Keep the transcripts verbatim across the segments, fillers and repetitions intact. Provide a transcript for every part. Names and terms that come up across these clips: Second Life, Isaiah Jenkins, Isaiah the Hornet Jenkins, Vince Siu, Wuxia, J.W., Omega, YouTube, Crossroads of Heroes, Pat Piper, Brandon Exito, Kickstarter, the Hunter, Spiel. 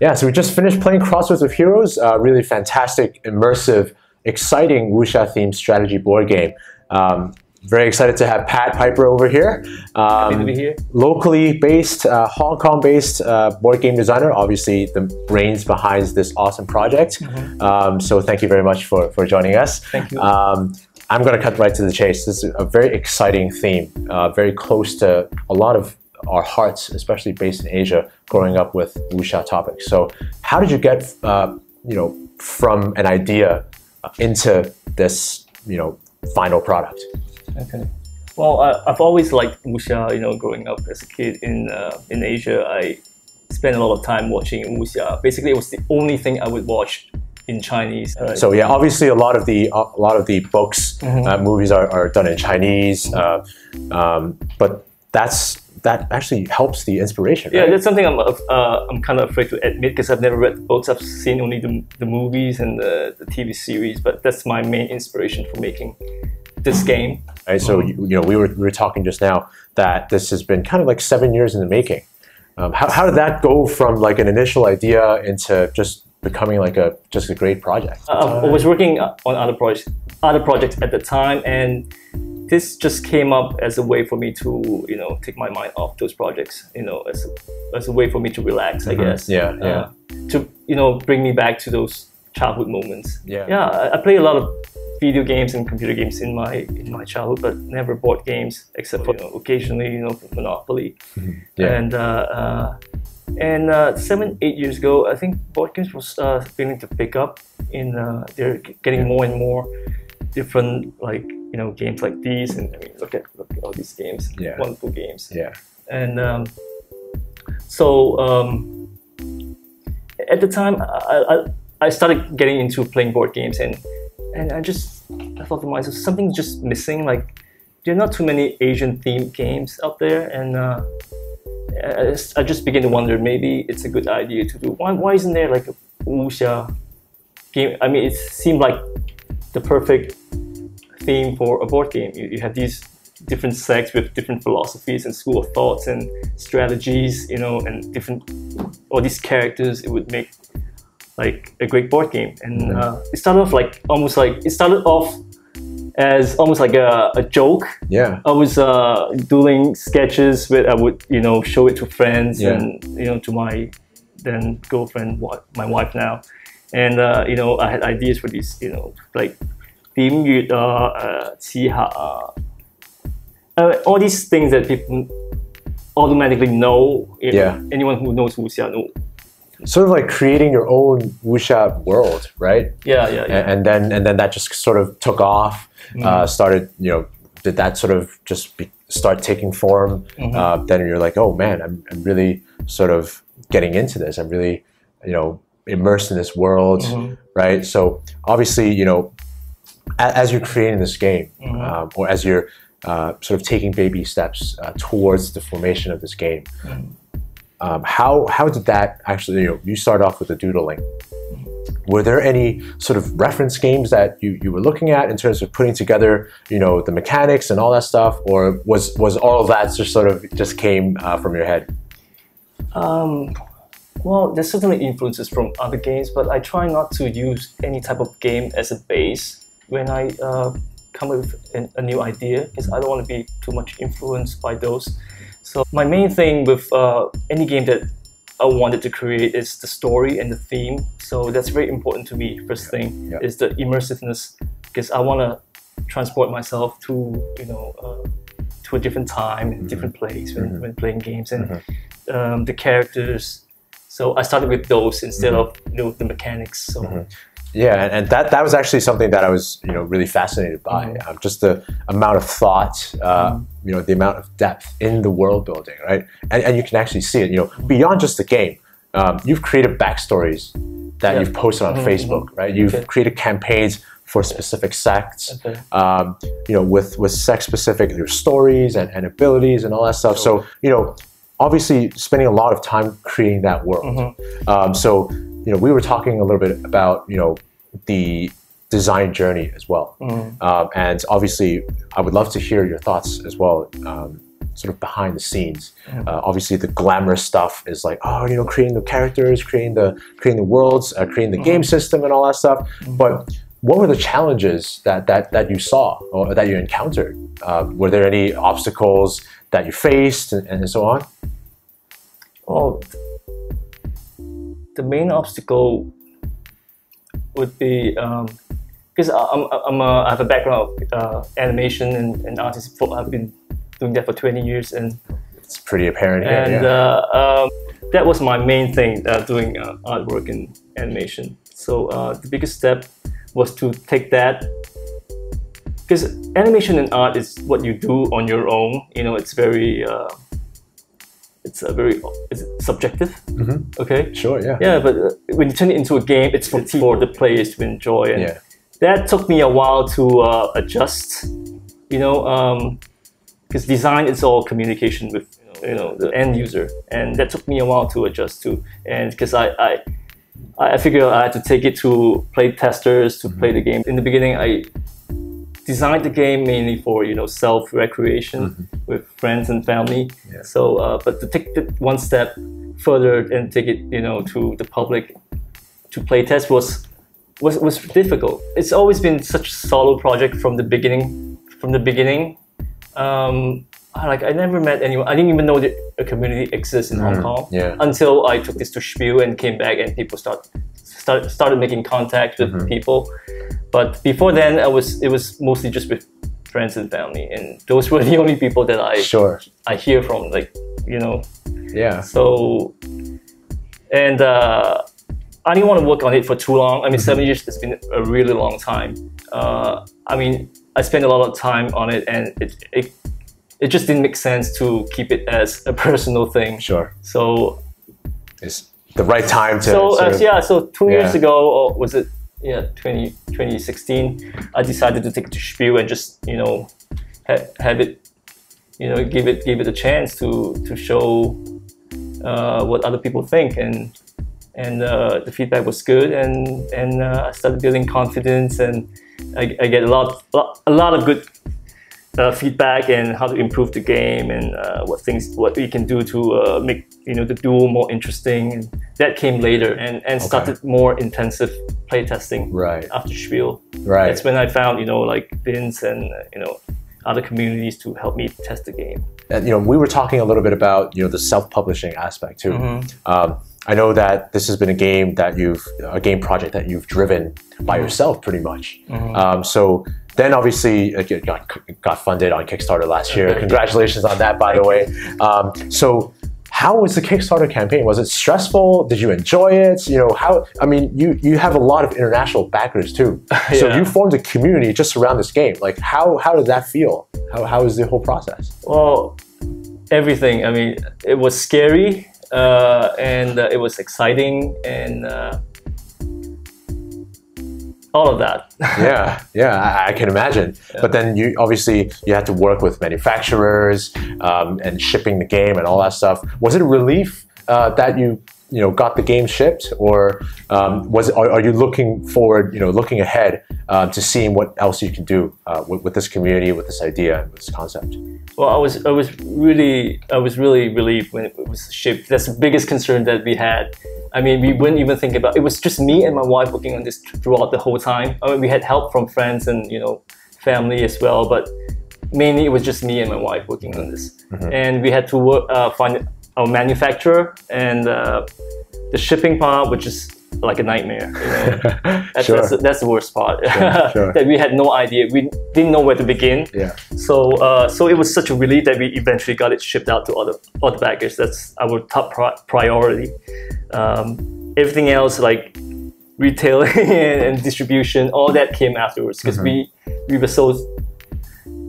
Yeah, so we just finished playing Crossroads of Heroes, a really fantastic, immersive, exciting Wuxia-themed strategy board game. Um, very excited to have Pat Piper over here. Um, Happy to be here. Locally based, uh, Hong Kong-based uh, board game designer, obviously the brains behind this awesome project. Mm-hmm. um, so thank you very much for, for joining us. Thank you. Um, I'm going to cut right to the chase. This is a very exciting theme, uh, very close to a lot of our hearts, especially based in Asia, growing up with Wuxia topics. So how did you get, uh, you know, from an idea into this, you know, final product? Okay. Well, I, I've always liked Wuxia, you know, growing up as a kid in, uh, in Asia. I spent a lot of time watching Wuxia. Basically, it was the only thing I would watch in Chinese. Right? So yeah, obviously a lot of the a lot of the books, mm-hmm. uh, movies are, are done in Chinese, uh, um, but that's that actually helps the inspiration. Right? Yeah, that's something I'm uh, I'm kind of afraid to admit because I've never read the books. I've seen only the, the movies and the, the T V series, but that's my main inspiration for making this game. Right, so you, you know, we were we were talking just now that this has been kind of like seven years in the making. Um, how how did that go from like an initial idea into just becoming like a just a great project? Uh, I was working on other projects, other projects at the time, and this just came up as a way for me to, you know, take my mind off those projects. You know, as a, as a way for me to relax, mm-hmm. I guess. Yeah, uh, yeah. To you know, bring me back to those childhood moments. Yeah, yeah. I, I play a lot of video games and computer games in my in my childhood, but never board games except for, you know, occasionally, you know, Monopoly. Mm-hmm. Yeah. And. Uh, uh, And uh, seven, eight years ago, I think board games was uh, beginning to pick up. In uh, they're getting more and more different, like, you know, games like these. And I mean, look at look at all these games, yeah. Wonderful games. Yeah. And um, so um, at the time, I, I I started getting into playing board games, and and I just I thought to myself, something's just missing. Like, there are not too many Asian themed games out there, and. Uh, I just begin to wonder, maybe it's a good idea to do. Why, why isn't there like a Wuxia game? I mean, it seemed like the perfect theme for a board game. You, you have these different sects with different philosophies and school of thoughts and strategies, you know, and different, all these characters. It would make like a great board game. And uh, it started off like, almost like, it started off as almost like a, a joke. Yeah. I was uh, doing sketches with, I would, you know, show it to friends, yeah. And, you know, to my then girlfriend, my wife now. And, uh, you know, I had ideas for these, you know, like, uh, uh, all these things that people automatically know. Yeah. Anyone who knows Wuxia knows. Sort of like creating your own Wuxia world, right? Yeah, yeah, yeah. And, and then and then that just sort of took off. Mm-hmm. uh, started, you know, did that sort of just be, start taking form? Mm-hmm. uh, then you're like, oh man, I'm, I'm really sort of getting into this. I'm really, you know, immersed in this world, mm-hmm. right? So obviously, you know, as, as you're creating this game, mm-hmm. um, or as you're uh, sort of taking baby steps uh, towards the formation of this game. Mm-hmm. Um, how, how did that actually, you know, you start off with the doodling. Were there any sort of reference games that you, you were looking at in terms of putting together, you know, the mechanics and all that stuff? Or was, was all of that just sort of just came uh, from your head? Um, well, there's certainly influences from other games, but I try not to use any type of game as a base when I uh, come up with an, a new idea, because I don't want to be too much influenced by those. So my main thing with uh, any game that I wanted to create is the story and the theme. So that's very important to me. First thing, yeah. Is the immersiveness, because I want to transport myself to, you know, uh, to a different time, mm-hmm. different place when, mm-hmm. when playing games, and mm-hmm. um, the characters. So I started with those instead mm-hmm. of, you know, the mechanics. So. Mm-hmm. Yeah, and, and that, that was actually something that I was, you know, really fascinated by. Mm-hmm. um, just the amount of thought, uh, mm-hmm. you know, the amount of depth in the world building, right? And, and you can actually see it, you know, beyond just the game. Um, you've created backstories that yeah. you've posted on mm-hmm. Facebook, right? You've okay. created campaigns for specific sects, okay. um, you know, with, with sect-specific stories and, and abilities and all that stuff. Sure. So, you know, obviously spending a lot of time creating that world. Mm-hmm. um, so, you know, we were talking a little bit about, you know, the design journey as well. Mm. Um, and obviously, I would love to hear your thoughts as well, um, sort of behind the scenes. Uh, obviously, the glamorous stuff is like, oh, you know, creating the characters, creating the creating the worlds, uh, creating the game system, and all that stuff. But what were the challenges that that that you saw or that you encountered? Uh, were there any obstacles that you faced, and, and so on? Well, the main obstacle would be. Um Because I'm, I'm a, I have a background of uh, animation and, and artist. I've been doing that for twenty years, and it's pretty apparent. And here, yeah. uh, um, that was my main thing, uh, doing uh, artwork and animation. So uh, the biggest step was to take that, because animation and art is what you do on your own. You know, it's very, uh, it's a very it's subjective. Mm-hmm. Okay. Sure. Yeah. Yeah, but uh, when you turn it into a game, it's for, it's for the players to enjoy. And yeah. That took me a while to uh, adjust, you know, because um, design is all communication with, you know, the end user, and that took me a while to adjust to, and because I, I, I figured I had to take it to play testers to mm-hmm. play the game. In the beginning, I designed the game mainly for, you know, self-recreation mm-hmm. with friends and family. Yeah. So, uh, but to take it one step further and take it, you know, to the public to play test was. Was, was difficult. It's always been such a solo project from the beginning. From the beginning, um, I, like I never met anyone. I didn't even know that a community exists in mm, Hong Kong yeah. until I took this to Spiel and came back, and people start, start started making contact with mm-hmm. people. But before then, I was it was mostly just with friends and family, and those were the only people that I sure. I hear from, like, you know. Yeah. So, and. Uh, I didn't want to work on it for too long. I mean, seven years has been a really long time. Uh, I mean, I spent a lot of time on it, and it, it it just didn't make sense to keep it as a personal thing. Sure. So it's the right time to. So uh, yeah, so two yeah. years ago, or was it? Yeah, twenty sixteen. I decided to take it to Spiel and just, you know, ha have it, you know, give it give it a chance to to show uh, what other people think. And. And uh, the feedback was good, and and uh, I started building confidence, and I, I get a lot, lot a lot of good uh, feedback and how to improve the game, and uh, what things what we can do to uh, make, you know, the duel more interesting. And that came later, and and okay. started more intensive playtesting right after Spiel. Right, that's when I found, you know, like Vince and uh, you know, other communities to help me test the game. And, you know, we were talking a little bit about, you know, the self-publishing aspect too. Mm-hmm. um, I know that this has been a game that you've, a game project that you've driven by yourself pretty much. Mm-hmm. um, so then obviously it got, got funded on Kickstarter last year. Okay. Congratulations on that, by the way. Um, so how was the Kickstarter campaign? Was it stressful? Did you enjoy it? You know, how, I mean, you, you have a lot of international backers too. Yeah. So you formed a community just around this game. Like how, how did that feel? How, how was the whole process? Well, everything. I mean, it was scary. Uh, and uh, it was exciting, and uh, all of that. yeah, yeah, I, I can imagine. Yeah. But then you obviously you had to work with manufacturers um, and shipping the game and all that stuff. Was it a relief uh, that you you know got the game shipped, or um, was it, are, are you looking forward, you know, looking ahead uh, to seeing what else you can do uh, with, with this community, with this idea, and with this concept? Well, I was I was really I was really relieved when it was shipped. That's the biggest concern that we had. I mean, we wouldn't even think about it. It was just me and my wife working on this throughout the whole time. I mean, we had help from friends and, you know, family as well, but mainly it was just me and my wife working on this. Mm-hmm. And we had to work, uh, find our manufacturer, and uh, the shipping part, which is like a nightmare. You know? that's, sure. that's, that's the worst part. Sure, sure. That we had no idea. We didn't know where to begin. Yeah. So uh, so it was such a relief that we eventually got it shipped out to other other backers. That's our top pri priority. Um, everything else, like retailing and, and distribution, all that came afterwards, because mm-hmm. we we were so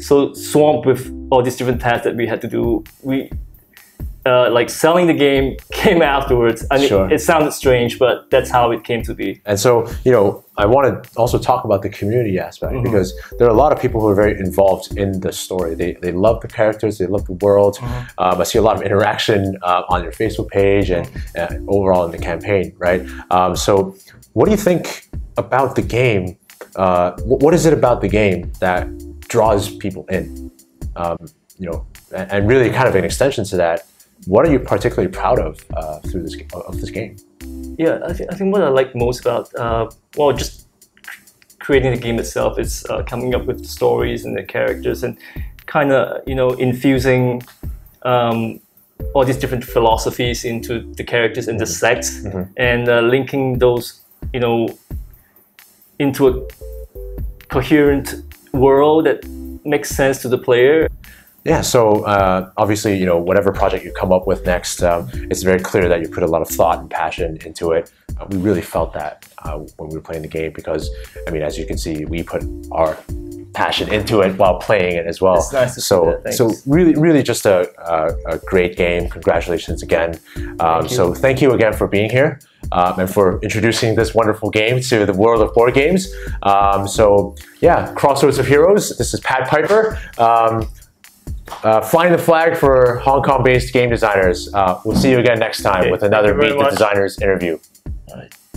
so swamped with all these different tasks that we had to do. We Uh, like selling the game came afterwards. I mean, sure. It sounded strange, but that's how it came to be. And so, you know, I want to also talk about the community aspect, mm-hmm. because there are a lot of people who are very involved in the story. They, they love the characters, they love the world. Mm-hmm. um, I see a lot of interaction uh, on your Facebook page and uh, overall in the campaign, right? Um, so what do you think about the game? Uh, what is it about the game that draws people in? Um, you know, And really kind of an extension to that, what are you particularly proud of uh, through this of this game? Yeah, I, th I think what I like most about, uh, well, just creating the game itself is uh, coming up with the stories and the characters and kind of, you know, infusing um, all these different philosophies into the characters and the sects, mm-hmm. and uh, linking those, you know, into a coherent world that makes sense to the player. Yeah, so uh, obviously, you know, whatever project you come up with next, um, it's very clear that you put a lot of thought and passion into it. Uh, we really felt that uh, when we were playing the game because, I mean, as you can see, we put our passion into it while playing it as well. It's nice to so, see that. So really, really just a, a, a great game. Congratulations again. Um, thank so thank you again for being here um, and for introducing this wonderful game to the world of board games. Um, so yeah, Crossroads of Heroes. This is Pat Piper. Um, Uh, flying the flag for Hong Kong-based game designers. Uh, we'll see you again next time okay, with another Meet the Designers interview. All right.